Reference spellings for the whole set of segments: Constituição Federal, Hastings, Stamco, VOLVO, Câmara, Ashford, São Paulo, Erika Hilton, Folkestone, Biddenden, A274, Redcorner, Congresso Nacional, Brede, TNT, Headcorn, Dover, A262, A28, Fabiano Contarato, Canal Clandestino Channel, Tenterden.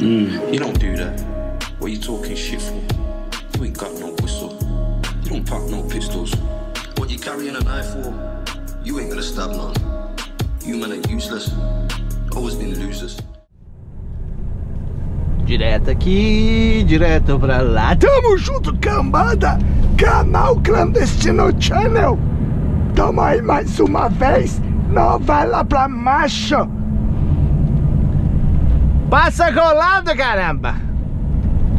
You don't do that. What are you talking shit for? You ain't got no whistle. You don't pack no pistols. What you carrying a knife for? You ain't gonna stab none. You men are useless. Always been losers. Direto aqui, direto pra lá. Tamo junto, cambada! Canal Clandestino Channel! Tamo aí mais uma vez! Novela pra macho! Passa colado, caramba!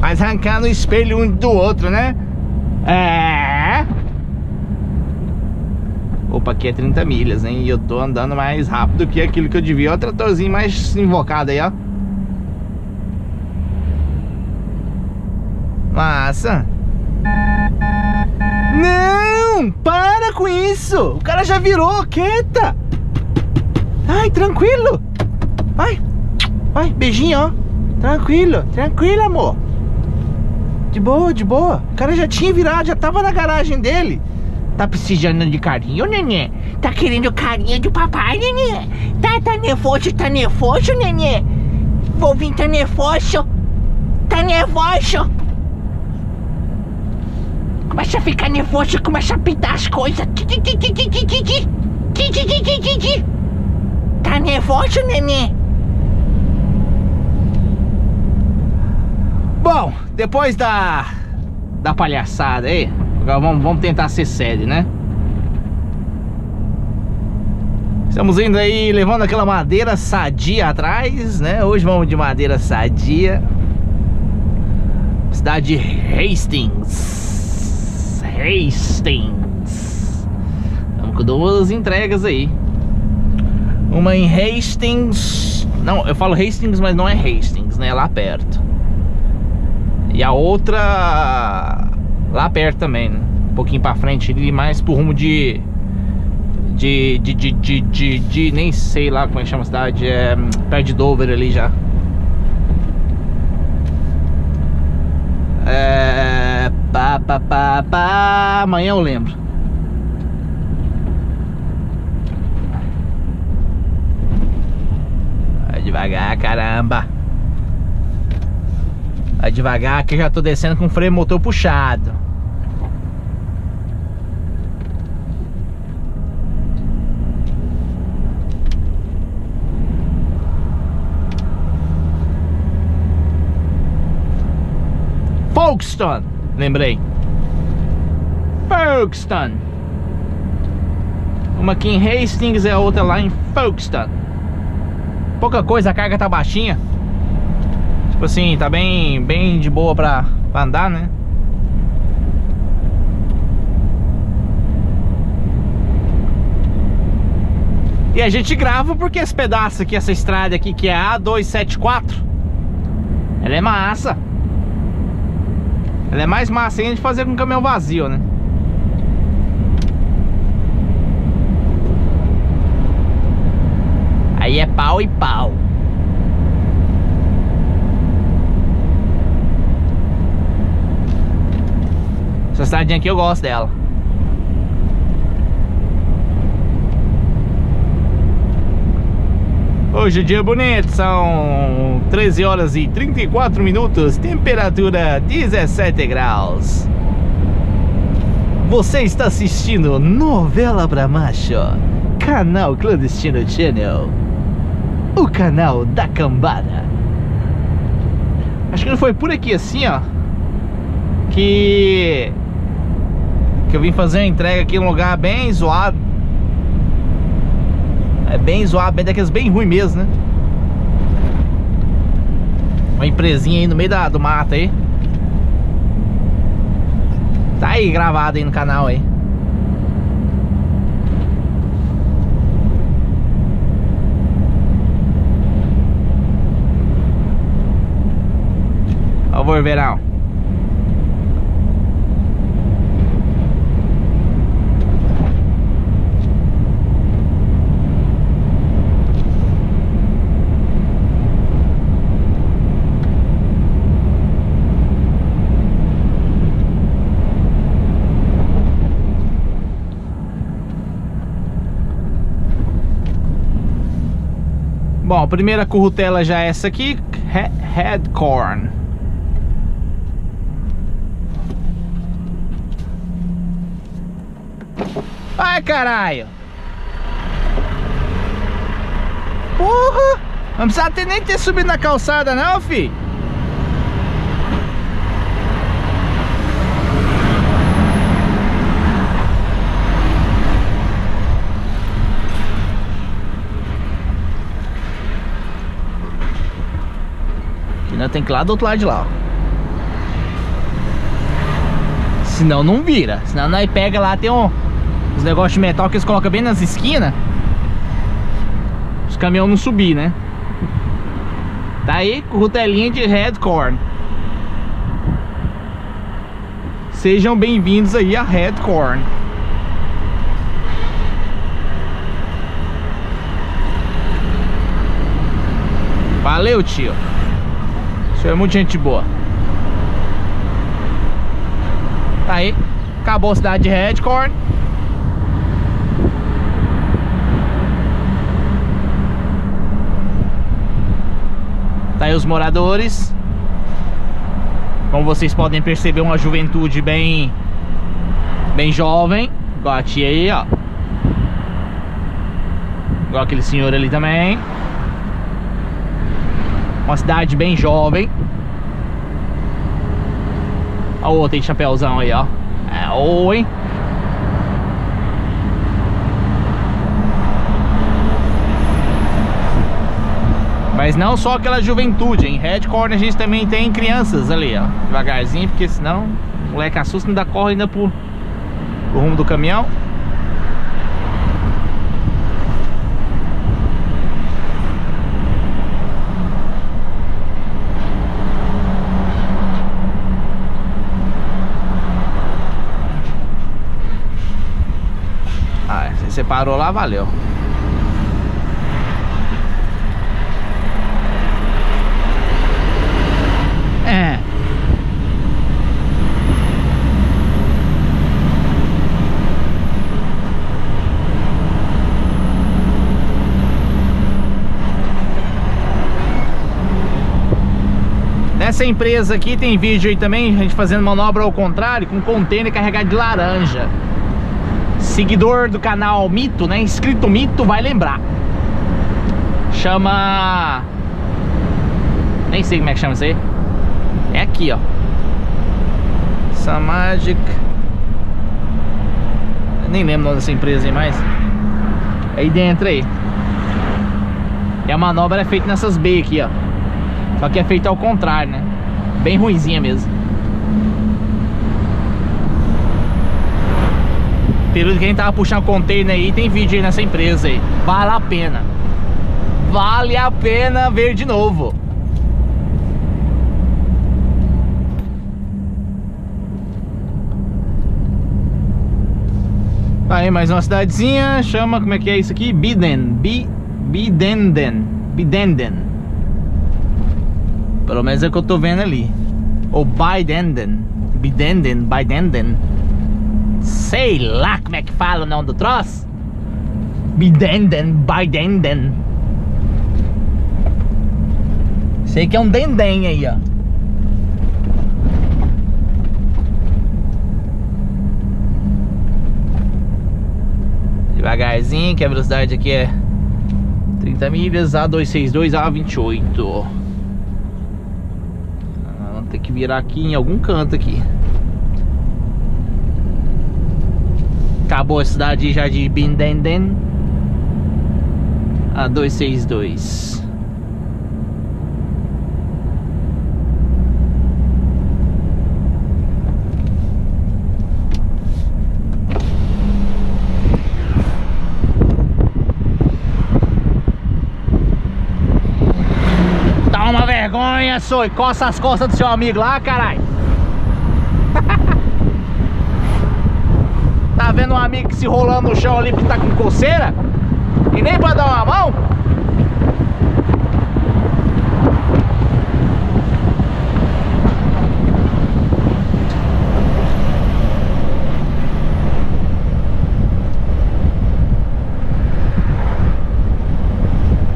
Mas arrancando o espelho um do outro, né? É! Opa, aqui é 30 milhas, hein? E eu tô andando mais rápido que aquilo que eu devia. Olha o tratorzinho mais invocado aí, ó. Massa! Não! Para com isso! O cara já virou, quieta! Ai, tranquilo! Ai! Ai, beijinho, ó! Tranquilo, tranquilo, amor! De boa, de boa! O cara já tinha virado, já tava na garagem dele! Tá precisando de carinho, nenê? Tá querendo carinho de papai, nenê? Tá nervoso, nenê? Vou vir, tá nervoso! Tá nervoso! Começa a ficar nervoso, começa a pintar as coisas. Tá nervoso, neném? Bom, depois da palhaçada aí, agora vamos tentar ser sério, né? Estamos indo aí, levando aquela madeira sadia atrás, né? Hoje vamos de madeira sadia. Cidade de Hastings. Hastings. Estamos com duas entregas aí. Uma em Hastings. Não, eu falo Hastings, mas não é Hastings, né? É lá perto. E a outra lá perto também, né? Um pouquinho pra frente ali, mais pro rumo de nem sei lá como é que chama a cidade. É perto de Dover ali já. Amanhã eu lembro. Vai devagar, caramba. Vai devagar que eu já tô descendo com o freio motor puxado. Folkestone, lembrei. Folkestone. Uma aqui em Hastings e a outra lá em Folkestone. Pouca coisa, a carga tá baixinha. Tipo assim, tá bem de boa pra andar, né? E a gente grava porque esse pedaço aqui, essa estrada aqui que é a A274, ela é massa. Ela é mais massa ainda de fazer com caminhão vazio, né? Aí é pau e pau. Essa estradinha aqui eu gosto dela. Hoje o dia é bonito, são 13 horas e 34 minutos, temperatura 17 graus. Você está assistindo Novela pra Macho, Canal Clandestino Channel, o canal da cambada. Acho que não foi por aqui assim, ó, que eu vim fazer uma entrega aqui num lugar bem zoado. É bem zoado, bem daqueles bem ruim mesmo, né? Uma empresinha aí no meio do mato aí. Tá aí gravado aí no canal aí. Por favor, verão. Bom, a primeira currutela já é essa aqui, Headcorn. Ai, caralho! Porra! Não precisava nem ter subido na calçada não, fi. Tem que ir lá do outro lado de lá, ó. Senão não vira. Senão nós pega lá, tem uns negócios de metal que eles colocam bem nas esquinas. Os caminhões não subir, né? Tá aí, rotelinha de Redcorner. Sejam bem-vindos aí a Redcorner. Valeu, tio. Isso é muita gente boa. Tá aí. Acabou a cidade de Redcorner. Tá aí os moradores. Como vocês podem perceber, uma juventude bem jovem. Igual a tia aí, ó. Igual aquele senhor ali também. Uma cidade bem jovem. Olha o outro aí, chapéuzão aí, ó. É, oi. Mas não só aquela juventude, hein? Redcorner a gente também tem crianças ali, ó. Devagarzinho, porque senão o moleque assusta e ainda corre ainda pro rumo do caminhão. Você parou lá, valeu. É. Nessa empresa aqui tem vídeo aí também, a gente fazendo manobra ao contrário com contêiner carregado de laranja. Seguidor do canal Mito, né? Inscrito Mito, vai lembrar. Chama... nem sei como é que chama isso aí. É aqui, ó. Samagic... eu nem lembro o nome dessa empresa aí, mas... aí dentro aí. E a manobra é feita nessas B aqui, ó. Só que é feita ao contrário, né? Bem ruinzinha mesmo. Período que a gente tava puxando container aí, tem vídeo aí nessa empresa aí. Vale a pena. Vale a pena ver de novo. Tá aí mais uma cidadezinha, chama, como é que é isso aqui? Biddenden. Pelo menos é o que eu tô vendo ali. Ou Biddenden. Sei lá como é que fala o nome do troço. Biddenden. Sei que é um dendém aí, ó. Devagarzinho, que a velocidade aqui é 30 milhas, A262, A28. Vamos ter que virar aqui em algum canto aqui. Acabou a cidade já de Biddenden. A262. Toma vergonha, só, e coça as costas do seu amigo lá, caralho. Tá vendo um amigo que se rolando no chão ali porque tá com coceira e nem pra dar uma mão?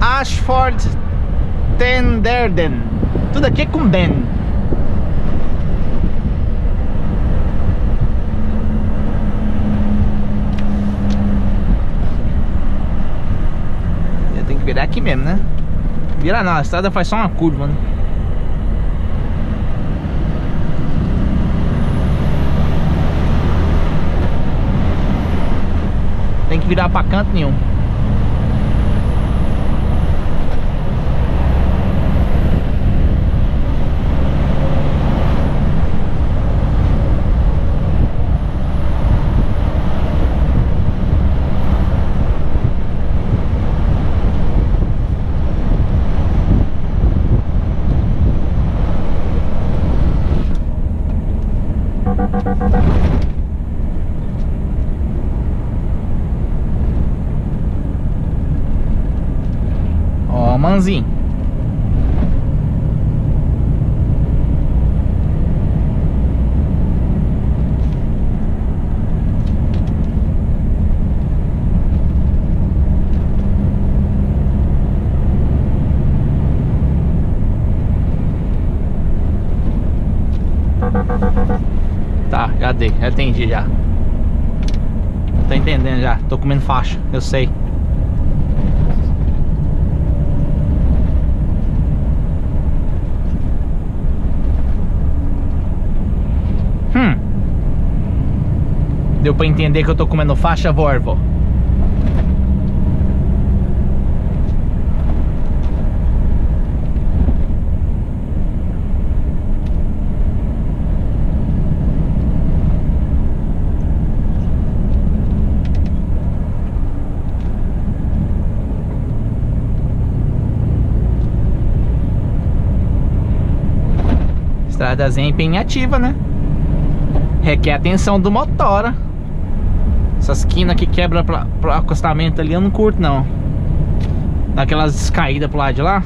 Ashford, Tenterden. Tudo aqui é com Ben. Eu tenho que virar aqui mesmo, né? Virar não, a estrada faz só uma curva, né? Tem que virar pra canto nenhum. Manzinho. Tá, já dei, já entendi já. Tô entendendo já, tô comendo faixa, eu sei. Deu pra entender que eu tô comendo faixa, Volvo. Estradazinha empenhativa, né? Requer atenção do motora. Essa esquina que quebra pro acostamento ali eu não curto não. Dá aquelas caídas pro lado de lá.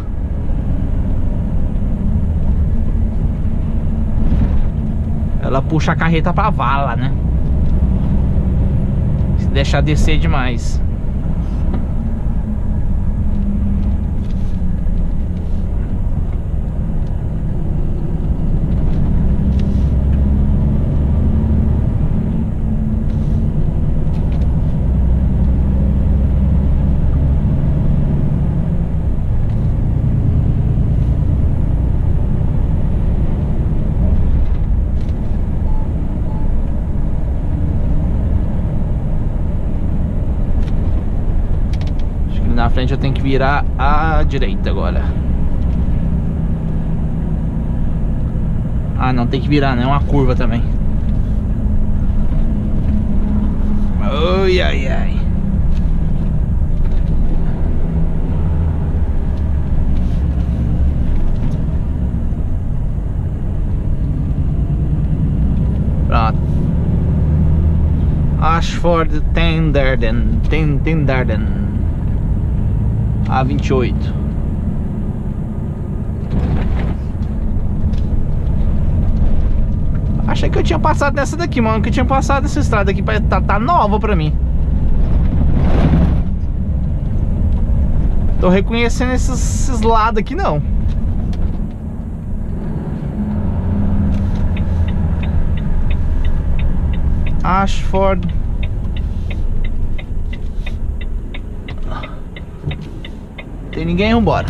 Ela puxa a carreta pra vala, né? Se deixar descer demais. Na frente eu tenho que virar à direita agora. Ah, não tem que virar, né? É uma curva também. Ai, ai, ai. Pronto. Ashford, Tenterden. Tenterden. A28. Achei que eu tinha passado nessa daqui, mano. Que eu tinha passado essa estrada aqui. Tá nova pra mim. Tô reconhecendo esses lados aqui, não. Ashford. Tem ninguém, vambora.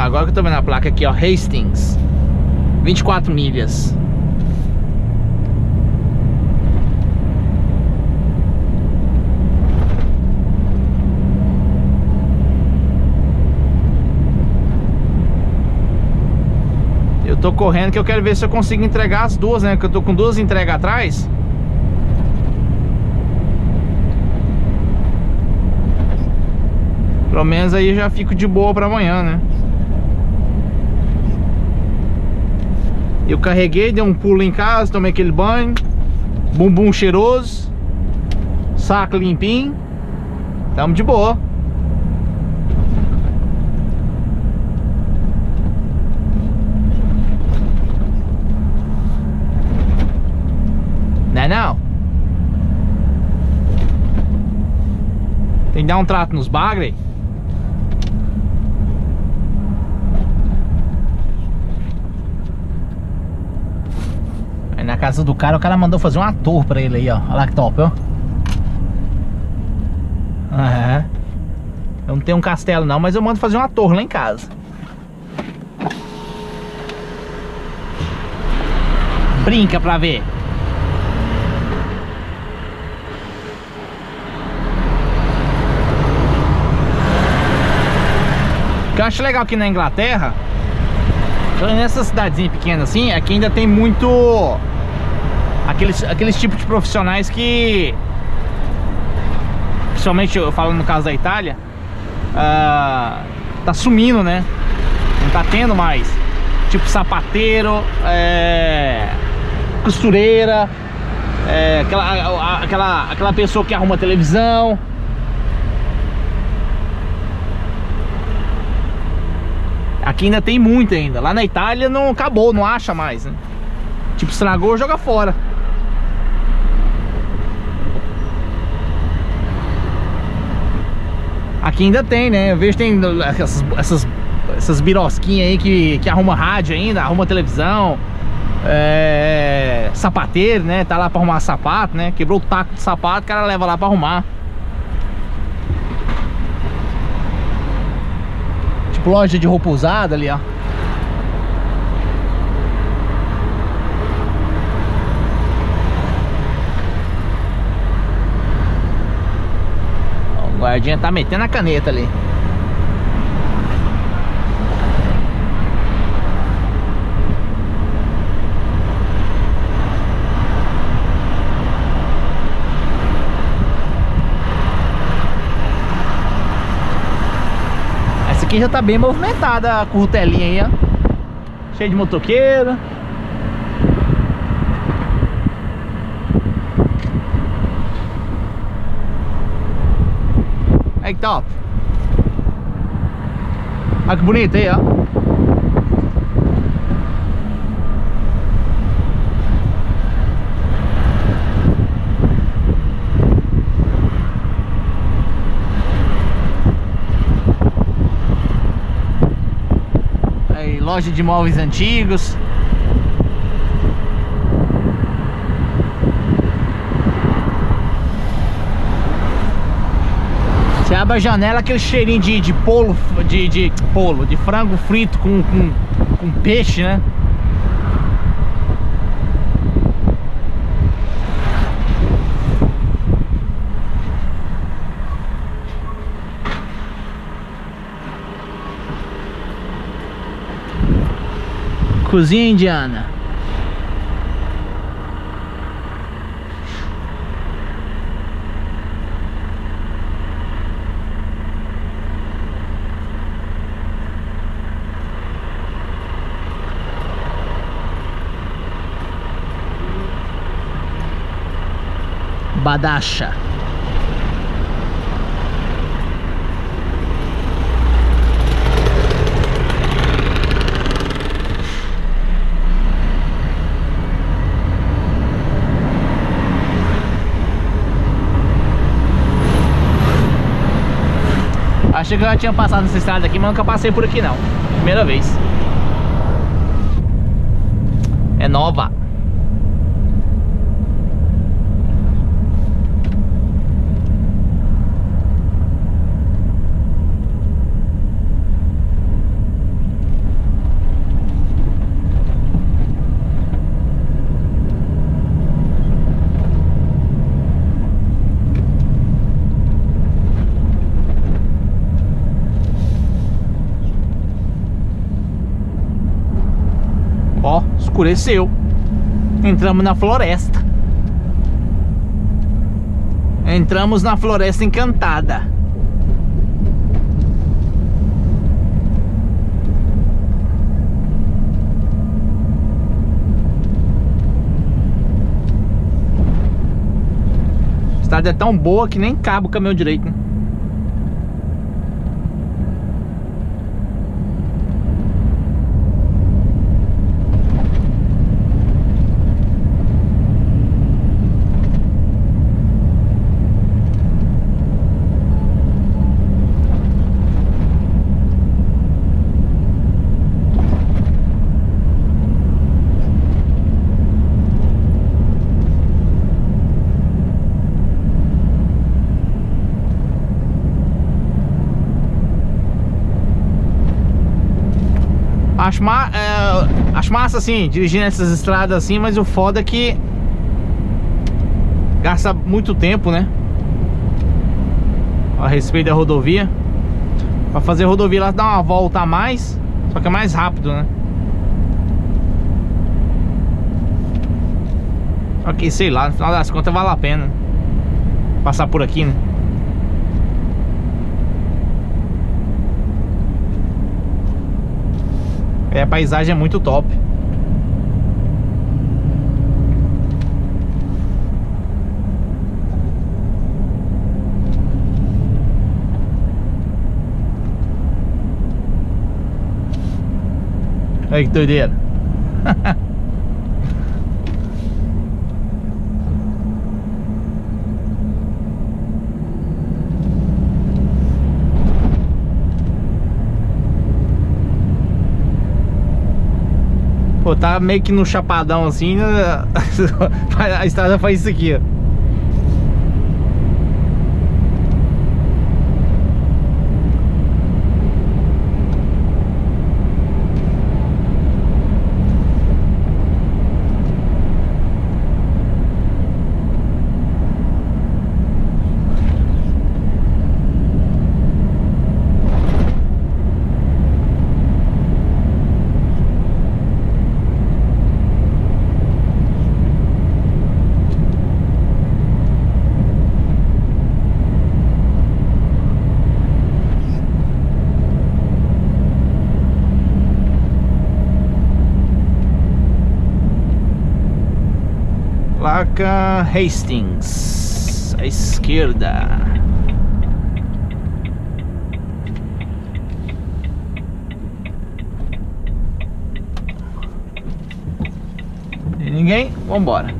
Ah, agora que eu tô vendo a placa aqui, ó, Hastings, 24 milhas. Tô correndo que eu quero ver se eu consigo entregar as duas, né? Que eu tô com duas entregas atrás. Pelo menos aí eu já fico de boa pra amanhã, né? Eu carreguei, dei um pulo em casa, tomei aquele banho. Bumbum cheiroso. Saco limpinho. Tamo de boa. Vem dar um trato nos bagre. Aí na casa do cara, o cara mandou fazer uma torre pra ele aí, ó. Olha lá que top, ó. É. Eu não tenho um castelo não, mas eu mando fazer uma torre lá em casa. Brinca pra ver. O que eu acho legal aqui na Inglaterra, nessas cidadezinhas pequenas assim, é que ainda tem muito aqueles tipos de profissionais que, principalmente eu falo no caso da Itália, tá sumindo, né? Não tá tendo mais. Tipo sapateiro, costureira, aquela pessoa que arruma televisão. Aqui ainda tem muito ainda. Lá na Itália não acabou, não acha mais, né? Tipo, estragou, joga fora. Aqui ainda tem, né? Eu vejo tem essas birosquinhas aí que arruma rádio ainda, arruma televisão. Sapateiro, né? Tá lá pra arrumar sapato, né? Quebrou o taco do sapato, o cara leva lá pra arrumar. Loja de roupa usada ali, ó. O guardinha tá metendo a caneta ali. Aqui já tá bem movimentada a curtelinha aí, ó. Cheio de motoqueiro. Aí que top. Olha que bonito aí, ó. Loja de móveis antigos. Você abre a janela, aquele cheirinho de frango frito com peixe, né? Cozinha indiana. Badacha. Achei que eu já tinha passado nessa estrada aqui, mas nunca passei por aqui não. Primeira vez. É nova. Escureceu. Entramos na floresta. Entramos na floresta encantada. A estrada é tão boa que nem cabe o caminhão direito, né? Acho massa assim, dirigindo essas estradas assim, mas o foda é que gasta muito tempo, né? A respeito da rodovia. Pra fazer a rodovia lá dá uma volta a mais, só que é mais rápido, né? Só que sei lá, no final das contas vale a pena passar por aqui, né? É, a paisagem é muito top. Olha que doideira. Pô, tá meio que no chapadão assim, a estrada faz isso aqui, ó. Placa Hastings à esquerda. Tem ninguém? Vamos embora.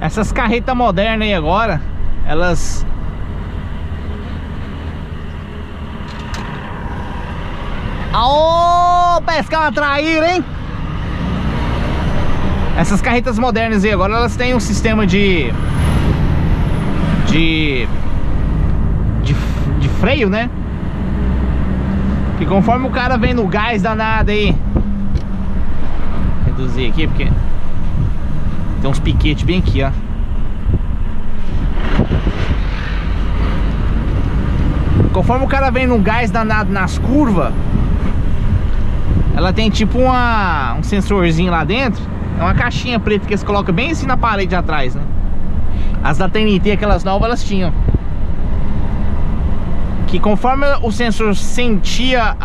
Essas carretas modernas aí agora, elas pescar uma traíra, hein? Essas carretas modernas aí agora, elas têm um sistema de freio, né? Que conforme o cara vem no gás danado aí. Reduzir aqui porque tem uns piquetes bem aqui, ó. Conforme o cara vem no gás danado nas curvas, ela tem tipo um sensorzinho lá dentro. É uma caixinha preta que eles colocam bem assim na parede atrás, né? As da TNT, aquelas novas, elas tinham. Que conforme o sensor sentia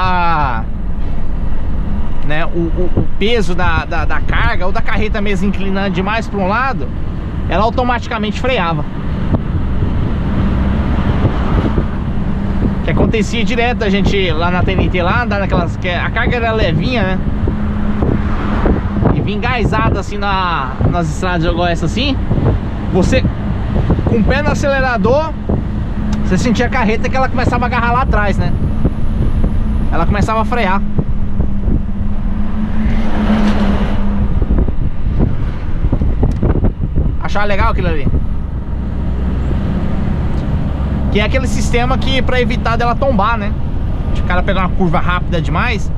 o peso da carga, ou da carreta mesmo inclinando demais para um lado, ela automaticamente freava. Que acontecia direto a gente lá na TNT, lá andar naquelas, que a carga era levinha, né? E vinha engaisada assim nas estradas igual essa assim. Você com o pé no acelerador, você sentia a carreta que ela começava a agarrar lá atrás, né? Ela começava a frear. Achava legal aquilo ali. Que é aquele sistema que pra evitar dela tombar, né? Se o cara pegar uma curva rápida demais,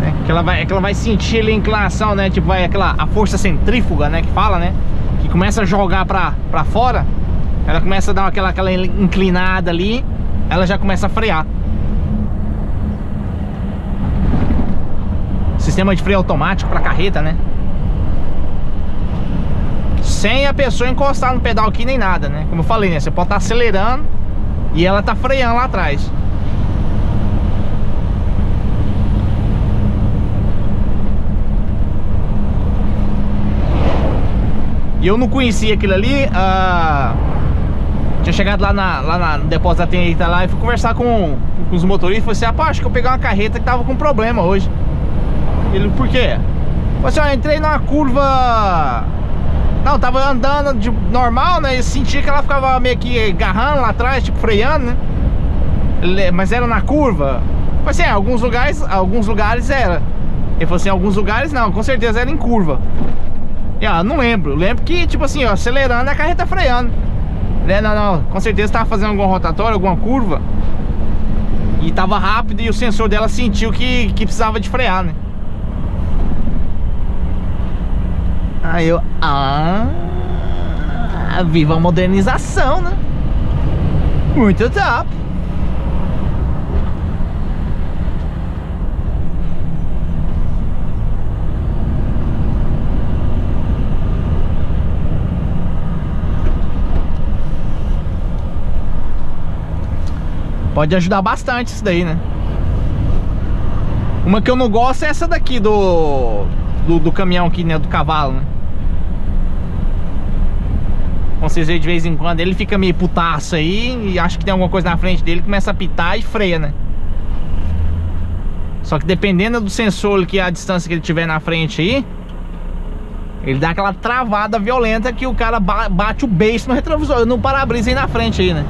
né? que ela vai sentir ali a inclinação, né? Tipo, vai a força centrífuga, né? Que fala, né? Que começa a jogar pra fora, ela começa a dar aquela inclinada ali, ela já começa a frear. Sistema de freio automático pra carreta, né? Sem a pessoa encostar no pedal aqui nem nada, né? Como eu falei, né? Você pode estar acelerando e ela tá freando lá atrás. E eu não conhecia aquilo ali. Tinha chegado lá no depósito da TNT lá e fui conversar com os motoristas. Falei assim: rapaz, acho que eu peguei uma carreta que tava com problema hoje. Ele: por quê? Falei assim: ó, eu entrei numa curva. Não, tava andando de normal, né? Eu sentia que ela ficava meio que agarrando lá atrás, tipo freando, né? Mas era na curva. Mas assim, alguns lugares era. Ele falou assim: alguns lugares não, com certeza era em curva. Ah, não lembro. Eu lembro que, tipo assim, ó, acelerando a carreta freando. Né? Não, não. Com certeza tava fazendo alguma rotatória, alguma curva. E tava rápido e o sensor dela sentiu que precisava de frear, né? Aí eu... Ah... Viva a modernização, né? Muito top. Pode ajudar bastante isso daí, né? Uma que eu não gosto é essa daqui do caminhão aqui, né? Do cavalo, né? Como vocês veem, de vez em quando ele fica meio putaço aí e acha que tem alguma coisa na frente dele, começa a pitar e freia, né? Só que dependendo do sensor, que é a distância que ele tiver na frente aí, ele dá aquela travada violenta que o cara bate o beiço no retrovisor, no para-brisa aí na frente aí, né?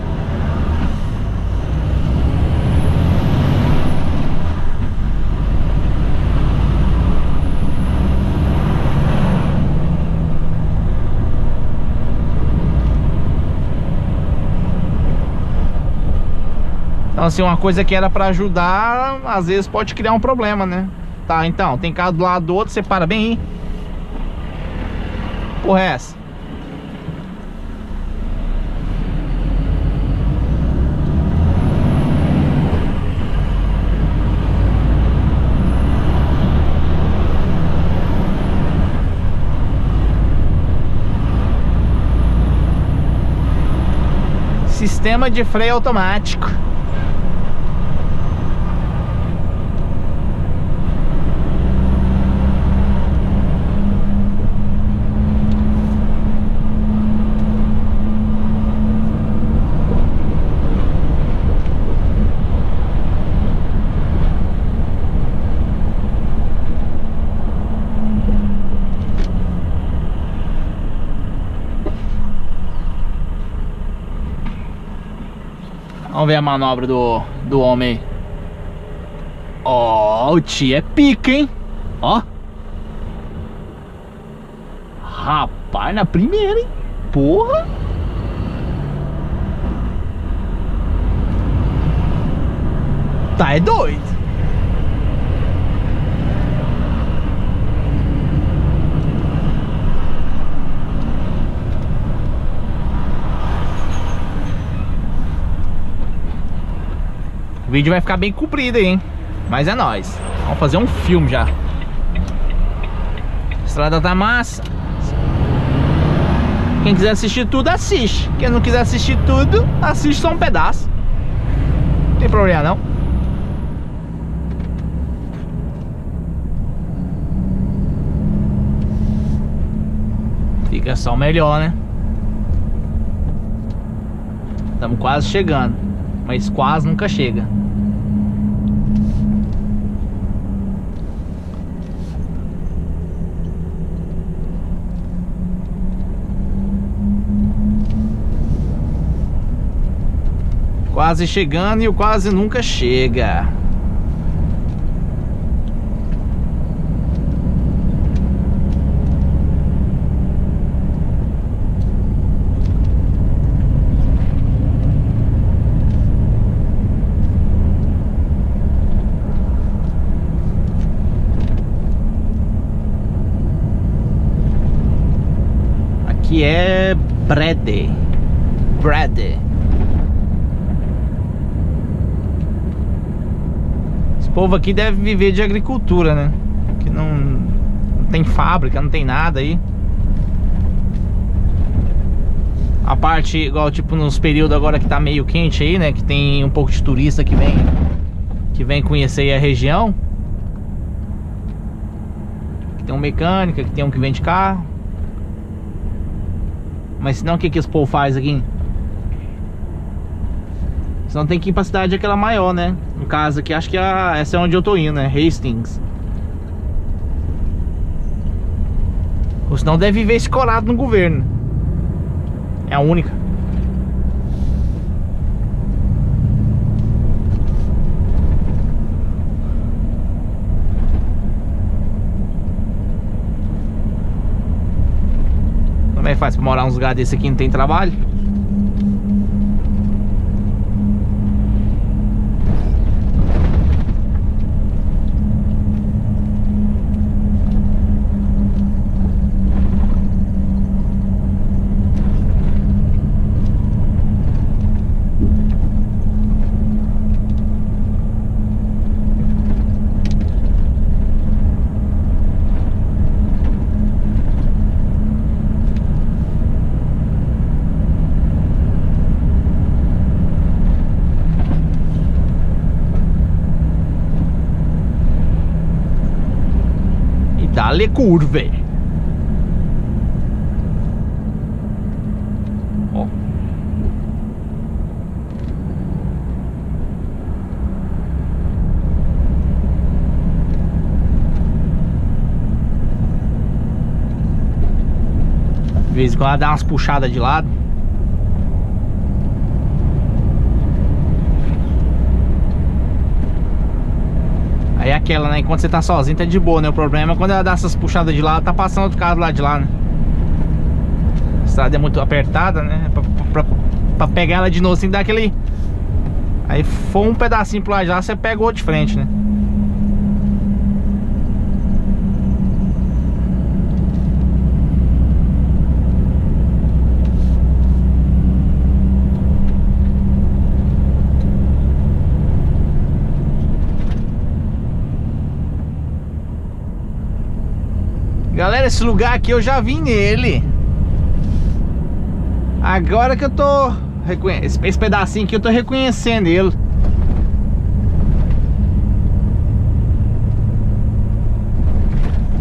Então assim, uma coisa que era pra ajudar, às vezes pode criar um problema, né? Tá, então, tem carro do lado do outro, você para bem aí. Porra é essa? Sistema de freio automático. Vamos ver a manobra do homem aí. Ó, o tio é pica, hein? Ó. Rapaz, na primeira, hein? Porra. Tá, é doido. O vídeo vai ficar bem comprido aí, hein? Mas é nóis. Vamos fazer um filme já. Estrada tá massa. Quem quiser assistir tudo, assiste. Quem não quiser assistir tudo, assiste só um pedaço. Não tem problema não. Fica só melhor, né? Estamos quase chegando. Mas quase nunca chega. Quase chegando e o quase nunca chega. Aqui é Brede. Brede. O povo aqui deve viver de agricultura, né? Que não tem fábrica, não tem nada aí. A parte, igual tipo nos períodos agora que tá meio quente aí, né? Que tem um pouco de turista que vem conhecer aí a região. Que tem um mecânico, que tem um que vende carro. Mas senão o que esse povo faz aqui? Senão tem que ir pra cidade aquela maior, né? No caso aqui, acho que essa é onde eu tô indo, né? Hastings. Ou senão deve viver escorado no governo. É a única. é que faz pra morar em uns lugares desse aqui, não tem trabalho. Dá-lhe curva. Ó. De vez em quando ela dá umas puxadas de lado. Aí é aquela, né? Enquanto você tá sozinho, tá de boa, né? O problema é quando ela dá essas puxadas de lado, tá passando outro carro do lado de lá, né? A estrada é muito apertada, né? Pra pegar ela de novo, assim, dá aquele... Aí for um pedacinho pro lado de lá, você pega o outro de frente, né? Galera, esse lugar aqui eu já vim nele. Agora que eu tô... Esse pedacinho aqui eu tô reconhecendo ele.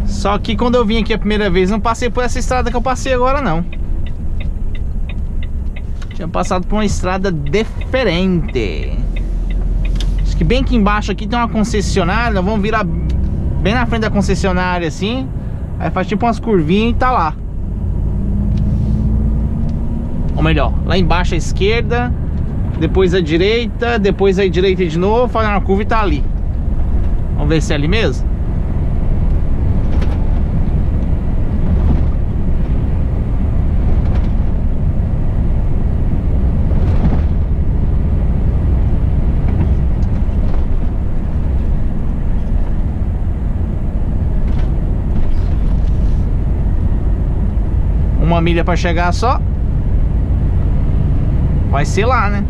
Só que quando eu vim aqui a primeira vez, não passei por essa estrada que eu passei agora, não. Tinha passado por uma estrada diferente. Acho que bem aqui embaixo aqui tem uma concessionária. Nós vamos virar bem na frente da concessionária, assim. Aí faz tipo umas curvinhas e tá lá. Ou melhor, lá embaixo à esquerda, depois à direita, depois à direita de novo, faz uma curva e tá ali. Vamos ver se é ali mesmo. Uma milha para chegar só. Vai ser lá, né?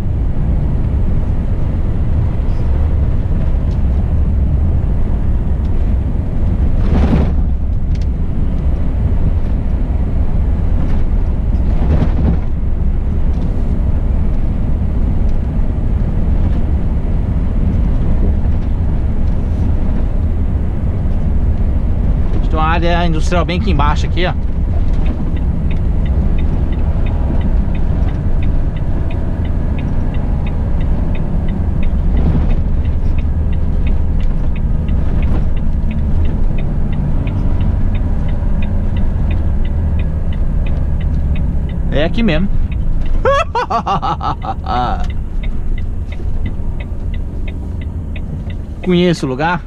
Tem uma área industrial bem aqui embaixo aqui, ó. É aqui mesmo. Conheço o lugar.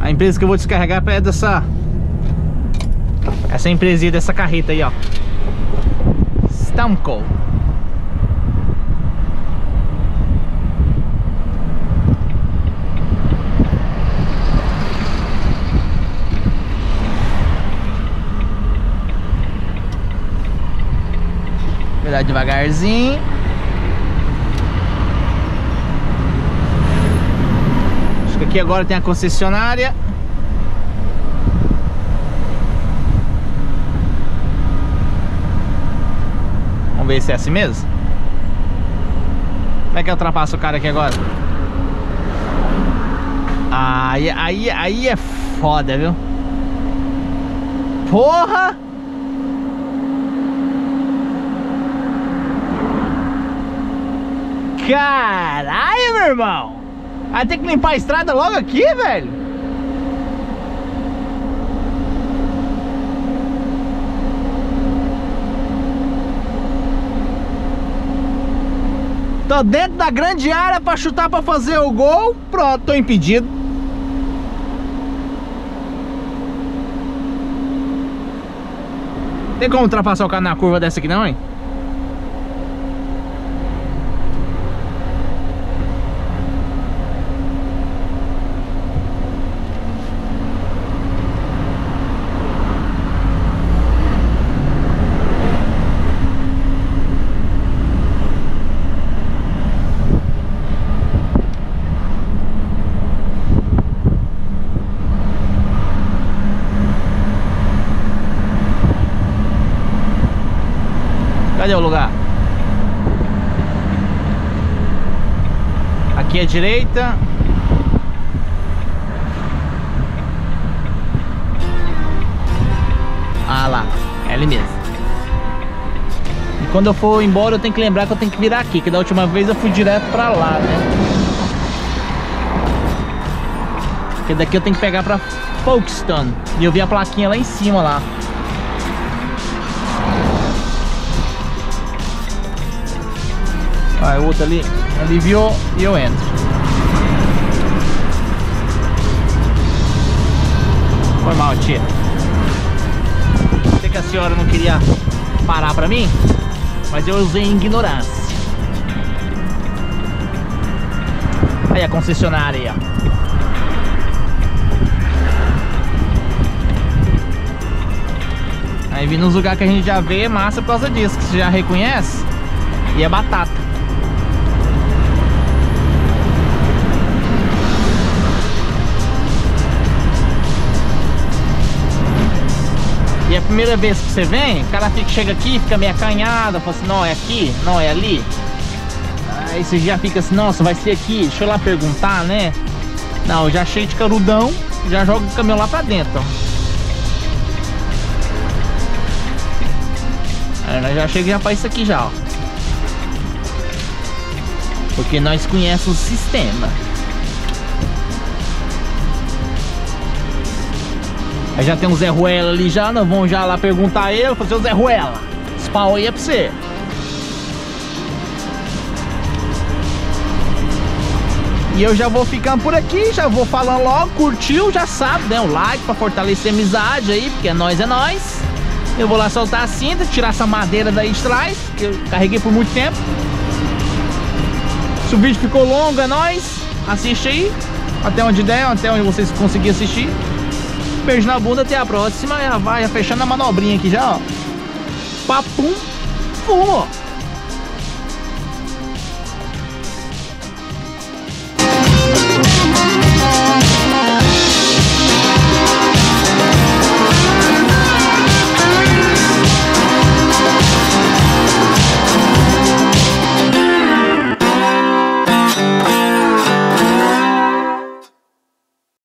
A empresa que eu vou descarregar é dessa... Essa empresinha dessa carreta aí, ó. Stamco. Devagarzinho. Acho que aqui agora tem a concessionária. Vamos ver se é assim mesmo. Como é que eu ultrapasso o cara aqui agora? Aí é foda, viu? Porra! Caralho, meu irmão! Aí tem que limpar a estrada logo aqui, velho! Tô dentro da grande área pra chutar pra fazer o gol. Pronto, tô impedido. Tem como ultrapassar o carro na curva dessa aqui não, hein? Cadê o lugar? Aqui é direita. Ah lá, é ali mesmo. E quando eu for embora eu tenho que lembrar que eu tenho que virar aqui, que da última vez eu fui direto pra lá, né? Porque daqui eu tenho que pegar pra Folkestone. E eu vi a plaquinha lá em cima, lá. Ah, o outro ali aliviou e eu entro. Foi mal, tia. Sei que a senhora não queria parar pra mim, mas eu usei ignorância. Aí a concessionária. Aí vim nos lugares que a gente já vê, é massa por causa disso, que você já reconhece e é batata. E a primeira vez que você vem, o cara chega aqui, fica meio acanhado, fala assim, não, é aqui, não, é ali. Aí você já fica assim, nossa, vai ser aqui, deixa eu lá perguntar, né? Não, já cheio de carudão, já joga o caminhão lá pra dentro, ó. Aí nós já chega e já faz isso aqui já, ó. Porque nós conhecemos o sistema. Aí já tem um Zé Ruela ali já, nós vamos já lá perguntar a ele, fazer o Zé Ruela, esse pau aí é pra você. E eu já vou ficando por aqui, já vou falando logo, curtiu, já sabe, né? Um like pra fortalecer a amizade aí, porque é nóis, é nóis. Eu vou lá soltar a cinta, tirar essa madeira daí de trás, que eu carreguei por muito tempo. Se o vídeo ficou longo, é nóis, assiste aí, até onde der, até onde vocês conseguirem assistir. Beijo na bunda, até a próxima. Já vai, já fechando a manobrinha aqui já, ó. Papum, fumo.